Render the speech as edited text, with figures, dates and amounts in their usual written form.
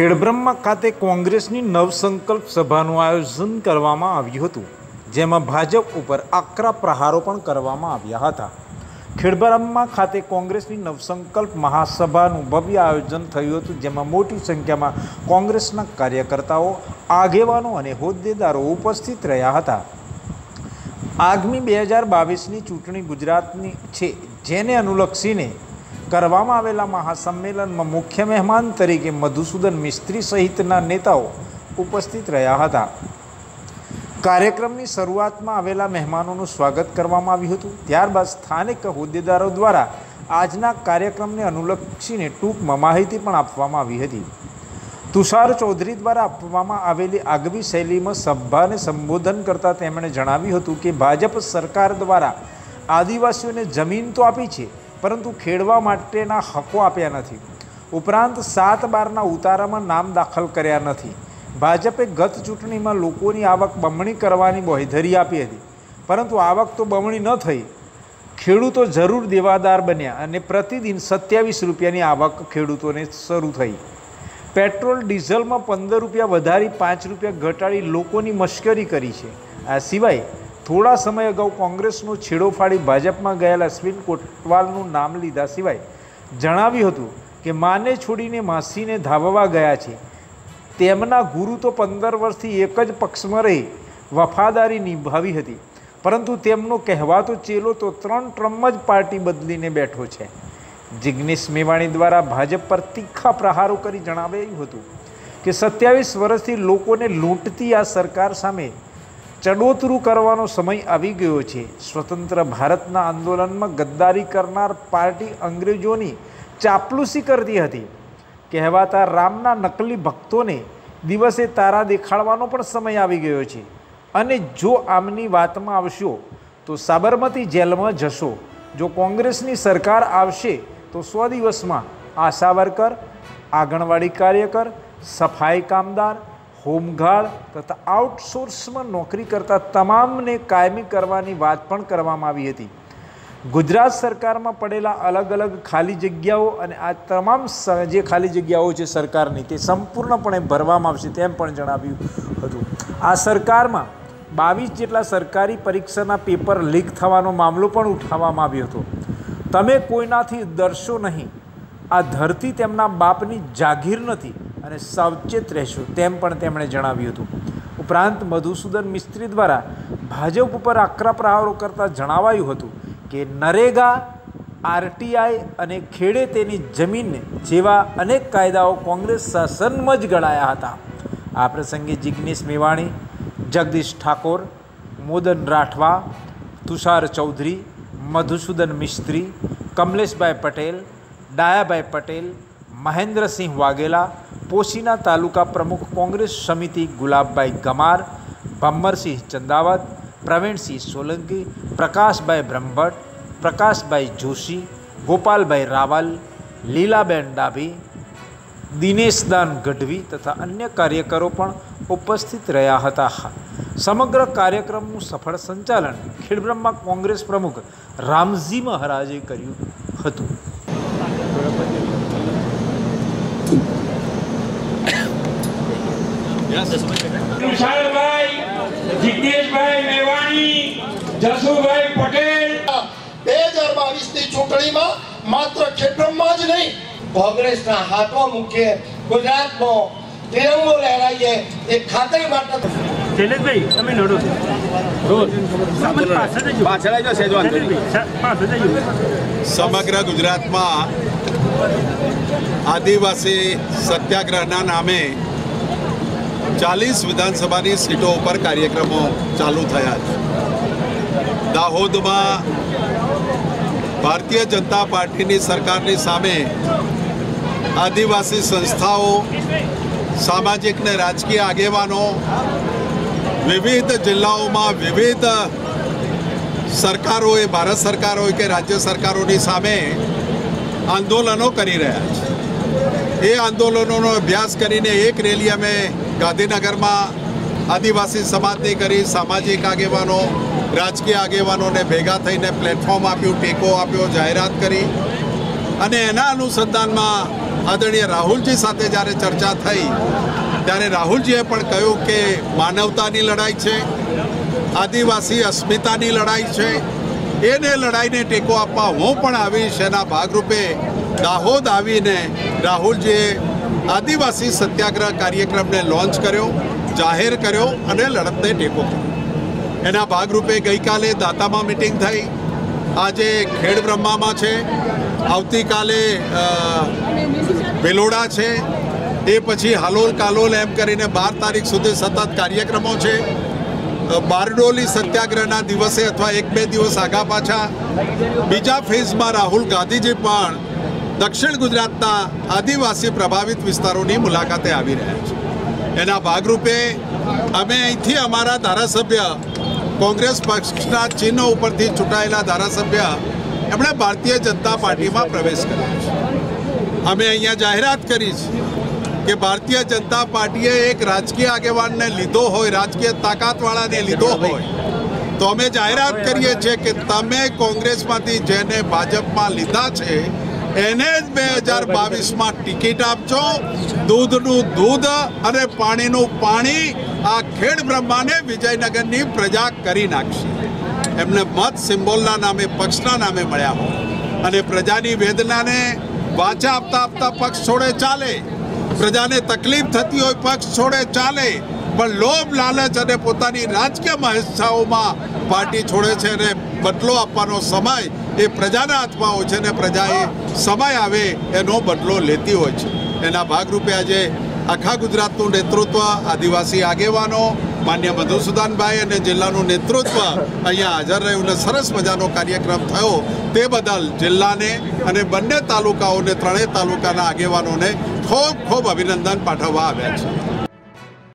खेड़ब्रह्मा खाते कोंग्रेसनी नवसंकल्प सभाનું આયોજન કરવામાં આવ્યું હતું, જેમાં ભાજપ ઉપર આકરા પ્રહારો પણ કરવામાં આવ્યા હતા। ખેડબ્રહ્મા ખાતે કોંગ્રેસની નવસંકલ્પ મહાસભાનું ભવ્ય આયોજન થયું હતું, જેમાં મોટી સંખ્યામાં કોંગ્રેસના કાર્યકર્તાઓ, આગેવાનો અને હોદ્દેદારો ઉપસ્થિત રહ્યા હતા। આગામી 2022ની ચૂંટણી ગુજરાતની છે, જેને અનુલક્ષીને કરવામાં આવેલા મહાસંમેલનમાં મુખ્ય મહેમાન તરીકે મધુસૂદન મિસ્ત્રી સહિતના નેતાઓ ઉપસ્થિત રહ્યા હતા। કાર્યક્રમની શરૂઆતમાં આવેલા મહેમાનોનું સ્વાગત કરવામાં આવ્યું હતું। ત્યારબાદ સ્થાનિક હોદ્દેદારો દ્વારા આજના કાર્યક્રમને અનુલક્ષીને ટૂંકમાં માહિતી પણ આપવામાં આવી હતી। तुषार चौधरी द्वारा આપવામાં આવેલી આગવી શૈલીમાં સભાને સંબોધન કરતાં તેમણે જણાવ્યું હતું કે ભાજપ સરકાર દ્વારા આદિવાસીઓને જમીન તો આપી છે, परंतु खेड़वा माटेना हको आप्या नथी। उपरांत 7 बारना उतारामां नाम दाखल कर्या नथी। भाजपे गत चूंटणीमां लोकोनी आवक बमणी करवानी बोहेधरी आपी हती, परंतु आवक तो बमणी न थई। खेडूतो जरूर देवादार बन्या अने प्रतिदिन 27 रूपियानी आवक खेडूतोने शरू थई। पेट्रोल डीजलमां 15 रूपिया वधारी 5 रूपिया घटाड़ी लोकोनी मश्करी करी छे। आ सिवाय थोड़ा समय अगाऊ कोंग्रेसनो छेड़ो फाड़ी भाजपमां गयेला अश्विन कोटवालनुं नाम लीधा सिवाय जणाव्युं हतुं के माने छोड़ीने मासीने धाववा गया छे। तेमना गुरु तो 15 वर्षथी एक ज पक्षमां रही वफादारी निभावी हती, परंतु तेमनो कहेवातो चेलो तो 3 टर्म ज पार्टी बदलीने बैठो छे। जिग्नेश मेवाणी द्वारा भाजप पर तीखा प्रहारो करी जणाव्युं हतुं के 27 वर्षथी लोकोने लूंटती आ सरकार सामे चढ़ोतरू करवानो समय आवी गयो छे। स्वतंत्र भारतना आंदोलन में गद्दारी करनार पार्टी अंग्रेजोनी चापलूसी करती हती। कहेवाता रामना नकली भक्तोने दिवसे तारा देखाड़वानो पण समय आवी गयो छे। अने जो आमनी वातमां आवशो तो साबरमती जेलमां जशो। जो कोंग्रेसनी सरकार आवशे तो 100 दिवसमां आशा वर्कर, आंगणवाड़ी कार्यकर, सफाई कामदार, होमगार्ड तथा आउटसोर्स में नौकरी करता तमाम ने कायमी करवानी बात पण करवामां आवी हती। गुजरात सरकार में पड़ेला अलग अलग खाली जग्याओ अने आ तमाम जे खाली जग्याओ छे सरकारनी ते संपूर्णपणे भरवामां आवशे तेम पण जणाव्युं हतुं। आ सरकार में 22 जेटला सरकारी परीक्षाना पेपर लीक थवानो मामलो पण उठाववामां आव्यो हतो। तमे कोईनाथी डरशो नहीं, आ धरती तेमना बापनी जागीर नथी अने सावचेत रहेशो तेम पण तेमणे जणाव्युं हतुं। उपरांत मधुसूदन मिस्त्री द्वारा भाजप पर आकरा प्रहारो करता जणावायुं हतुं के नरेगा, आरटीआई अने खेड़े तेनी जमीन जेवा अनेक कायदाओ कोंग्रेस शासनमां ज घड़ाया हता। आ प्रसंगे जिग्नेश मेवाणी, जगदीश ठाकुर, मोदन राठवा, तुषार चौधरी, मधुसूदन मिस्त्री, कमलेश पटेल, डायाबाई पटेल, महेन्द्र सिंह वघेला, पोशीना तालुका प्रमुख कांग्रेस समिति गुलाबभाई गमार, बम्बरसी चंदावत, प्रवीणसिंह सोलंकी, प्रकाश भाई ब्रह्मट, प्रकाश भाई जोशी, गोपाल भाई रावल, लीला लीलान डाभी, दिनेशदान गढ़वी तथा अन्य कार्यकरो उपस्थित रहा था। समग्र कार्यक्रम सफल संचालन खेड़ब्रह्मा कांग्रेस प्रमुख रामजी महाराजे कर्युं हतुं। तुषार भाई, जिग्नेश भाई मेवाणी, जसुभाई पटेल 2022 ની ચૂંટણીમાં માત્ર ખેડબ્રહ્મા જ નહીં, કોંગ્રેસના હાથમાં મુખ્ય ગુજરાતનો તિરંગો લહેરાઈએ એ ખાતરી માટે શૈલેશભાઈ તમે નડો રોજ પાછળ જો સેજવાન સમગ્ર ગુજરાતમાં આદિવાસી સત્યાગ્રહના નામે 40 विधानसभा सीटों पर कार्यक्रमों चालू थया। दाहोद में भारतीय जनता पार्टी की सरकार की सामे आदिवासी संस्थाओं, सामाजिक ने राजकीय आगेवानों, विविध जिल्लाओं में विविध सरकारों, भारत सरकारों के राज्य सरकारों की सामे आंदोलनों करी रह्या छे। ये आंदोलनों अभ्यास करीने एक रैली अमे गांधीनगर में आदिवासी समाजनी करी, सामाजिक आगेवानों, राजकीय आगेवानोंने भेगा थईने प्लेटफॉर्म आप्युं, टेको आप्यो, जाहेरात करी अने एना अनुसंधान में आदरणीय राहुलजी साथे જ્યારે ચર્ચા થઈ ત્યારે રાહુલજીએ પણ કહ્યું કે માનવતાની લડાઈ છે, આદિવાસી અસ્મિતાની લડાઈ છે, એને લડાઈને ટેકો આપવા હું પણ આવીશ। એના ભાગરૂપે દાહોદ આવીને રાહુલજીએ આદિવાસી સત્યાગ્રહ કાર્યક્રમને લોન્ચ કર્યો, જાહેર કર્યો અને લડતને ટેકો કર્યો। એના ભાગરૂપે ગઈકાલે દાતામાં મિટિંગ થઈ, આજે ખેડબ્રહ્મામાં છે, આવતીકાલે વેલોડા છે, એ પછી હાલોલ કાલોલ એમ કરીને 12 તારીખ સુધી સતત કાર્યક્રમો છે। બારડોલી સત્યાગ્રહના દિવસે અથવા 1-2 દિવસ આગા પાછા બીજા ફેઝમાં રાહુલ ગાંધીજી પણ દક્ષિણ ગુજરાતના આદિવાસી પ્રભાવિત વિસ્તારોની મુલાકાતે આવી રહ્યા છે। એના ભાગરૂપે અમે અહીંથી અમારા ધારાસભ્ય, કોંગ્રેસ પક્ષના ચિહ્નો ઉપરથી ચૂંટાયેલા ધારાસભ્ય, એમણે ભારતીય જનતા પાર્ટીમાં પ્રવેશ કર્યો છે। અમે અહીંયા જાહેરાત કરી છે કે ભારતીય જનતા પાર્ટીએ એક રાજકીય આગેવાનને લીધો હોય, રાજકીય તાકાતવાળાને લીધો હોય તો અમે જાહેરાત કરીએ છીએ કે તમે કોંગ્રેસમાંથી જેને ભાજપમાં લીધા છે એને જ 2022માં ટિકિટ આપજો। દૂધનું દૂધ અને પાણીનું પાણી આ ખેડબ્રહ્માને વિજયનગરની પ્રજા કરી નાખશે। એમને મત સિમ્બોલના નામે, પક્ષના નામે મળ્યા હોય અને પ્રજાની વેદનાને વાચા આપતા આપતા પક્ષ છોડે ચાલે, પ્રજાને તકલીફ થતી હોય પક્ષ છોડે ચાલે, પણ લોભ લાલચ અને પોતાની રાજકીય મહેચ્છાઓમાં પાર્ટી છોડે છે અને બદલો આપવાનો સમય એ પ્રજાના હાથમાં હોય છે અને પ્રજાએ સમય આવે એનો બદલો લેતી હોય છે। એના ભાગરૂપે આજે આખા ગુજરાતનું નેતૃત્વ, આદિવાસી આગેવાનો, માન્ય મધુસૂદનભાઈ અને જિલ્લાનું નેતૃત્વ અહીંયા હાજર રહ્યું અને સરસ મજાનો કાર્યક્રમ થયો। તે બદલ જિલ્લાને અને બંને તાલુકાઓને, ત્રણેય તાલુકાના આગેવાનોને ખૂબ ખૂબ અભિનંદન પાઠવવા આવ્યા છે।